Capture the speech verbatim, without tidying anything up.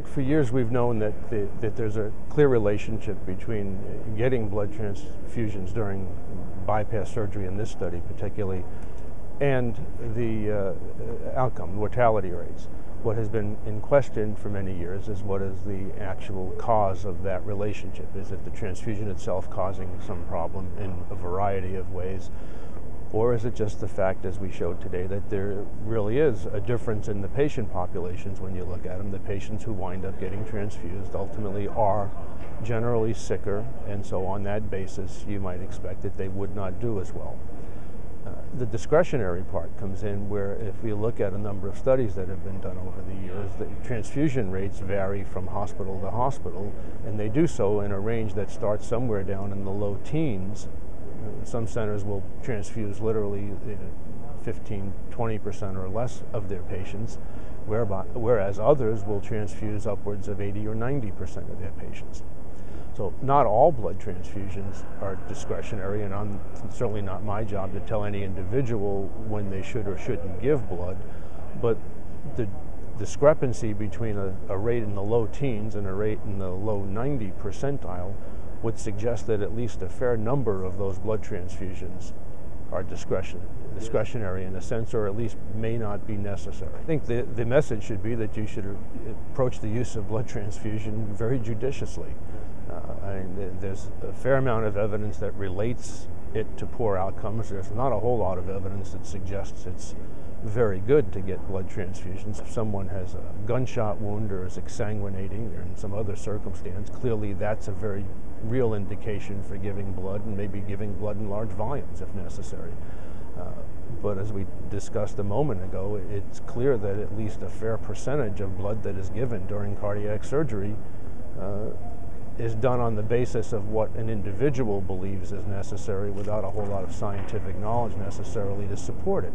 think for years we've known that the, that there's a clear relationship between getting blood transfusions during bypass surgery in this study particularly and the uh, outcome, the mortality rates. What has been in question for many years is what is the actual cause of that relationship. Is it the transfusion itself causing some problem in a variety of ways? Or is it just the fact, as we showed today, that there really is a difference in the patient populations when you look at them? The patients who wind up getting transfused ultimately are generally sicker, and so on that basis you might expect that they would not do as well. Uh, the discretionary part comes in where, if we look at a number of studies that have been done over the years, the transfusion rates vary from hospital to hospital, and they do so in a range that starts somewhere down in the low teens. Some centers will transfuse literally fifteen, twenty percent or less of their patients, whereby, whereas others will transfuse upwards of eighty or ninety percent of their patients. So not all blood transfusions are discretionary, and I'm, it's certainly not my job to tell any individual when they should or shouldn't give blood, but the discrepancy between a, a rate in the low teens and a rate in the low ninety percentile would suggest that at least a fair number of those blood transfusions are discretion, discretionary in a sense, or at least may not be necessary. I think the, the message should be that you should approach the use of blood transfusion very judiciously. Uh, I mean, there's a fair amount of evidence that relates it to poor outcomes. There's not a whole lot of evidence that suggests it's very good to get blood transfusions. If someone has a gunshot wound or is exsanguinating or in some other circumstance, clearly that's a very real indication for giving blood, and maybe giving blood in large volumes if necessary. Uh, but as we discussed a moment ago, it's clear that at least a fair percentage of blood that is given during cardiac surgery uh, is done on the basis of what an individual believes is necessary without a whole lot of scientific knowledge necessarily to support it.